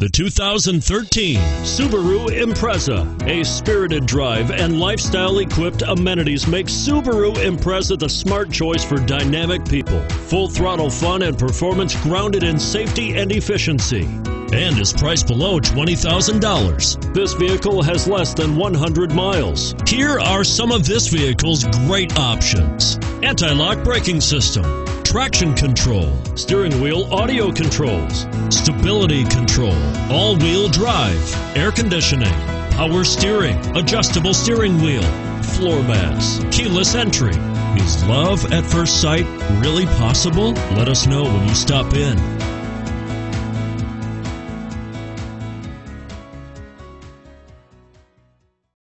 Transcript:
The 2013 Subaru Impreza. A spirited drive and lifestyle-equipped amenities make Subaru Impreza the smart choice for dynamic people. Full-throttle fun and performance grounded in safety and efficiency, and is priced below $20,000. This vehicle has less than 100 miles. Here are some of this vehicle's great options: anti-lock braking system, traction control, steering wheel audio controls, stability control, all-wheel drive, air conditioning, power steering, adjustable steering wheel, floor mats, keyless entry. Is love at first sight really possible? Let us know when you stop in.